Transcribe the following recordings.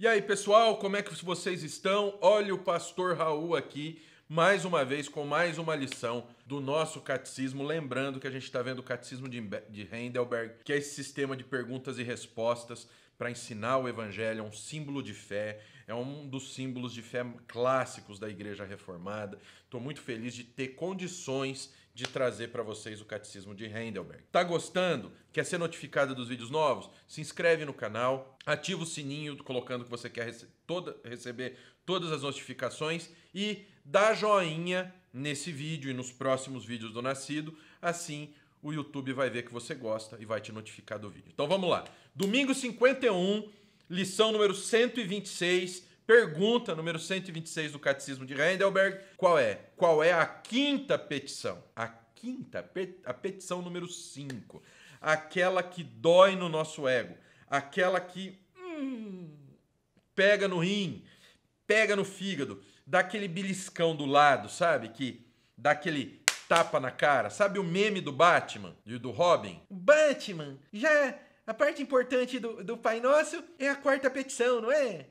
E aí, pessoal, como é que vocês estão? Olha o pastor Raul aqui, mais uma vez, com mais uma lição do nosso catecismo. Lembrando que a gente está vendo o Catecismo de Heidelberg, que é esse sistema de perguntas e respostas para ensinar o evangelho, é um símbolo de fé, é um dos símbolos de fé clássicos da Igreja Reformada. Estou muito feliz de ter condições de trazer para vocês o Catecismo de Heidelberg. Tá gostando? Quer ser notificado dos vídeos novos? Se inscreve no canal, ativa o sininho colocando que você quer receber todas as notificações e dá joinha nesse vídeo e nos próximos vídeos do Nascido, assim o YouTube vai ver que você gosta e vai te notificar do vídeo. Então vamos lá. Domingo 51, lição número 126, pergunta número 126 do Catecismo de Heidelberg. Qual é? Qual é a quinta petição? A quinta, a petição número 5. Aquela que dói no nosso ego. Aquela que pega no rim, pega no fígado, dá aquele beliscão do lado, sabe? Que dá aquele tapa na cara. Sabe o meme do Batman e do Robin? Batman, já a parte importante do Pai Nosso é a quarta petição, não é?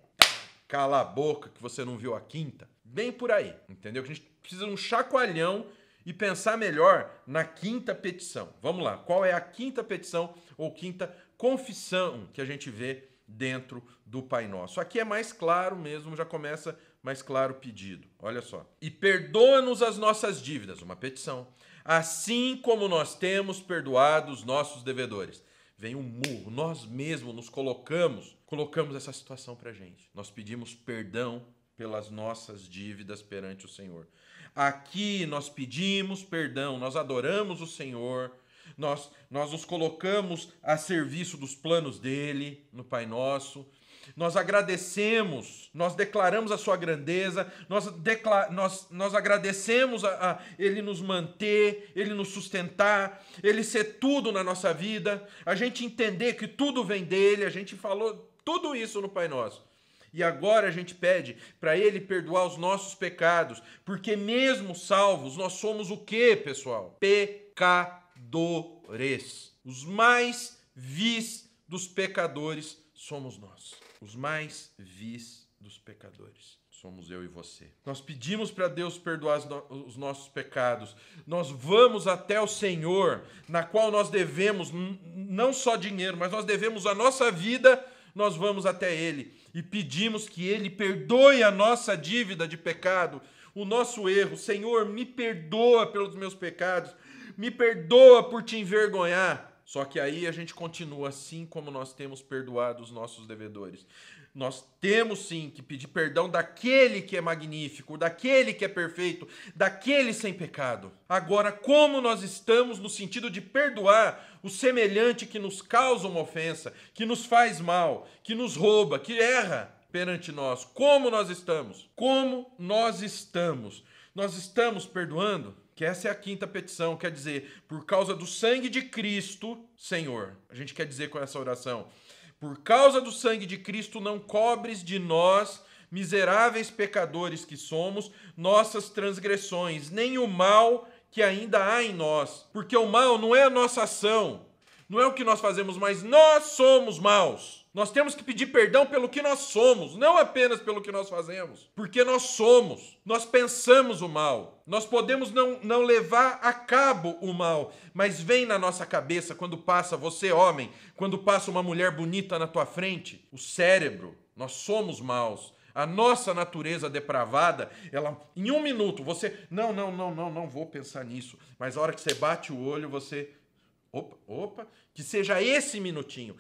Cala a boca que você não viu a quinta. Bem por aí, entendeu? Que a gente precisa de um chacoalhão e pensar melhor na quinta petição. Vamos lá, qual é a quinta petição ou quinta confissão que a gente vê dentro do Pai Nosso? Aqui é mais claro mesmo, já começa mais claro o pedido. Olha só. E perdoa-nos as nossas dívidas, uma petição, assim como nós temos perdoado os nossos devedores. Vem um murro, nós mesmos nos colocamos essa situação pra gente. Nós pedimos perdão pelas nossas dívidas perante o Senhor. Aqui nós pedimos perdão, nós adoramos o Senhor, nós nos colocamos a serviço dos planos dele no Pai Nosso. Nós agradecemos, nós declaramos a sua grandeza, nós agradecemos a ele nos manter, ele nos sustentar, ele ser tudo na nossa vida, a gente entender que tudo vem dele, a gente falou tudo isso no Pai Nosso. E agora a gente pede para ele perdoar os nossos pecados, porque mesmo salvos, nós somos o quê, pessoal? Pecadores. Os mais vis dos pecadores somos nós. Os mais vis dos pecadores. Somos eu e você. Nós pedimos para Deus perdoar os nossos pecados. Nós vamos até o Senhor, na qual nós devemos não só dinheiro, mas nós devemos a nossa vida, nós vamos até Ele. E pedimos que Ele perdoe a nossa dívida de pecado, o nosso erro. Senhor, me perdoa pelos meus pecados. Me perdoa por te envergonhar. Só que aí a gente continua, assim como nós temos perdoado os nossos devedores. Nós temos sim que pedir perdão daquele que é magnífico, daquele que é perfeito, daquele sem pecado. Agora, como nós estamos no sentido de perdoar o semelhante que nos causa uma ofensa, que nos faz mal, que nos rouba, que erra perante nós? Como nós estamos? Como nós estamos? Nós estamos perdoando? Que essa é a quinta petição, quer dizer, por causa do sangue de Cristo, Senhor. A gente quer dizer com essa oração, por causa do sangue de Cristo, não cobres de nós, miseráveis pecadores que somos, nossas transgressões, nem o mal que ainda há em nós. Porque o mal não é a nossa ação, não é o que nós fazemos, mas nós somos maus. Nós temos que pedir perdão pelo que nós somos, não apenas pelo que nós fazemos. Porque nós somos, nós pensamos o mal. Nós podemos não levar a cabo o mal, mas vem na nossa cabeça quando passa você, homem, quando passa uma mulher bonita na tua frente, o cérebro, nós somos maus. A nossa natureza depravada, ela em um minuto, você, não vou pensar nisso. Mas a hora que você bate o olho, você... Opa, que seja esse minutinho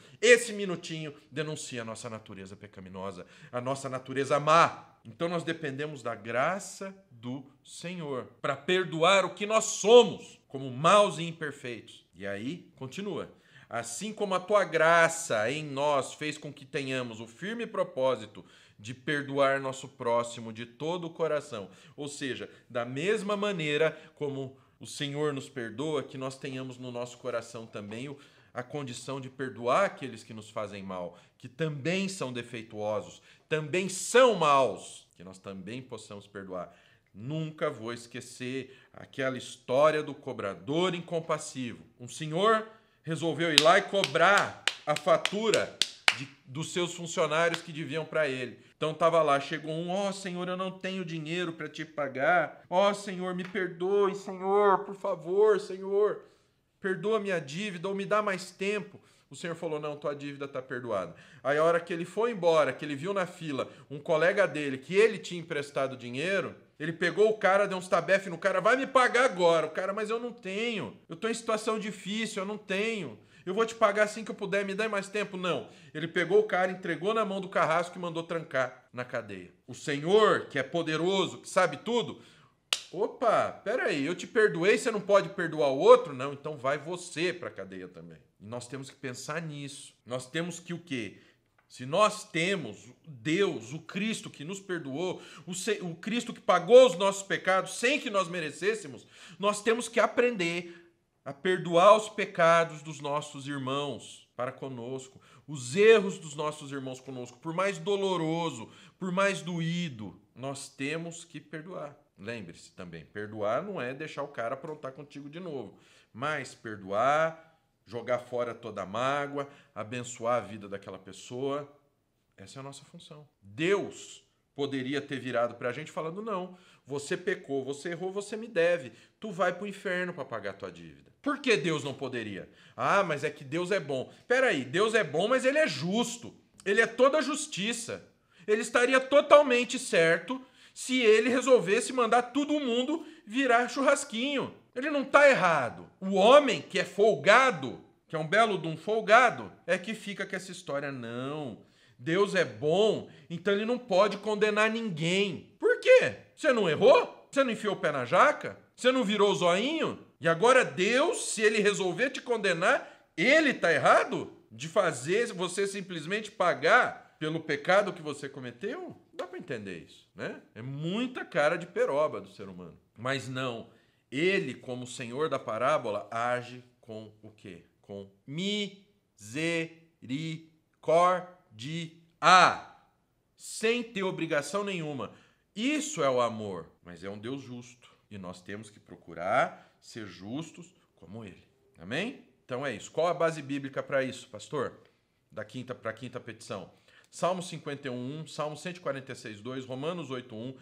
denuncia a nossa natureza pecaminosa, a nossa natureza má. Então nós dependemos da graça do Senhor para perdoar o que nós somos como maus e imperfeitos. E aí, continua. Assim como a tua graça em nós fez com que tenhamos o firme propósito de perdoar nosso próximo de todo o coração. Ou seja, da mesma maneira como o Senhor nos perdoa, que nós tenhamos no nosso coração também a condição de perdoar aqueles que nos fazem mal, que também são defeituosos, também são maus, que nós também possamos perdoar. Nunca vou esquecer aquela história do cobrador incompassivo. Um senhor resolveu ir lá e cobrar a fatura dos seus funcionários que deviam para ele. Então estava lá, chegou um, ó Senhor, eu não tenho dinheiro para te pagar, ó Senhor, me perdoe, Senhor, por favor, Senhor, perdoa minha dívida ou me dá mais tempo. O Senhor falou, não, tua dívida está perdoada. Aí a hora que ele foi embora, que ele viu na fila um colega dele, que ele tinha emprestado dinheiro, ele pegou o cara, deu uns tabefes no cara, vai me pagar agora. O cara, mas eu não tenho, eu estou em situação difícil, eu não tenho. Eu vou te pagar assim que eu puder, me dá mais tempo. Não, ele pegou o cara, entregou na mão do carrasco e mandou trancar na cadeia. O Senhor, que é poderoso, que sabe tudo... Opa, peraí, eu te perdoei, você não pode perdoar o outro? Não, então vai você para a cadeia também. E nós temos que pensar nisso. Nós temos que o quê? Se nós temos Deus, o Cristo que nos perdoou, o Cristo que pagou os nossos pecados sem que nós merecêssemos, nós temos que aprender a perdoar os pecados dos nossos irmãos para conosco, os erros dos nossos irmãos conosco, por mais doloroso, por mais doído, nós temos que perdoar. Lembre-se também, perdoar não é deixar o cara aprontar contigo de novo, mas perdoar, jogar fora toda a mágoa, abençoar a vida daquela pessoa, essa é a nossa função. Deus poderia ter virado pra gente falando, não, você pecou, você errou, você me deve, tu vai pro inferno pra pagar tua dívida. Por que Deus não poderia? Ah, mas é que Deus é bom. Peraí, Deus é bom, mas ele é justo, ele é toda justiça, ele estaria totalmente certo se ele resolvesse mandar todo mundo virar churrasquinho. Ele não está errado. O homem que é folgado, que é um belo de um folgado, é que fica com essa história. Não, Deus é bom, então ele não pode condenar ninguém. Por quê? Você não errou? Você não enfiou o pé na jaca? Você não virou o zoinho? E agora Deus, se ele resolver te condenar, ele está errado? De fazer você simplesmente pagar pelo pecado que você cometeu? Dá para entender isso, né? É muita cara de peroba do ser humano. Mas não, ele, como senhor da parábola, age com o quê? Com misericórdia, sem ter obrigação nenhuma. Isso é o amor, mas é um Deus justo. E nós temos que procurar ser justos como ele. Amém? Então é isso. Qual a base bíblica para isso, pastor? Da quinta para a quinta petição. Salmo 51, Salmo 146, 2, Romanos 8, 1, 1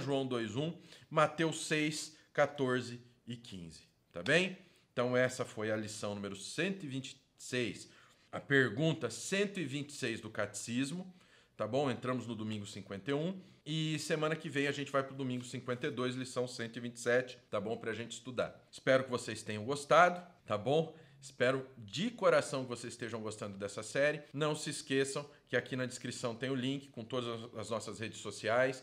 João 2, 1, Mateus 6, 14 e 15. Tá bem? Então essa foi a lição número 126. A pergunta 126 do Catecismo. Tá bom? Entramos no domingo 51. E semana que vem a gente vai pro domingo 52, lição 127. Tá bom? Pra gente estudar. Espero que vocês tenham gostado. Tá bom? Espero de coração que vocês estejam gostando dessa série. Não se esqueçam que aqui na descrição tem o link com todas as nossas redes sociais,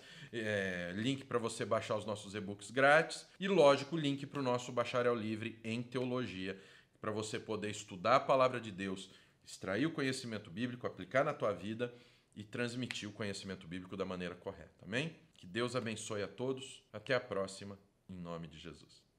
link para você baixar os nossos e-books grátis e, lógico, link para o nosso Bacharel Livre em Teologia, para você poder estudar a Palavra de Deus, extrair o conhecimento bíblico, aplicar na tua vida e transmitir o conhecimento bíblico da maneira correta. Amém? Que Deus abençoe a todos. Até a próxima, em nome de Jesus.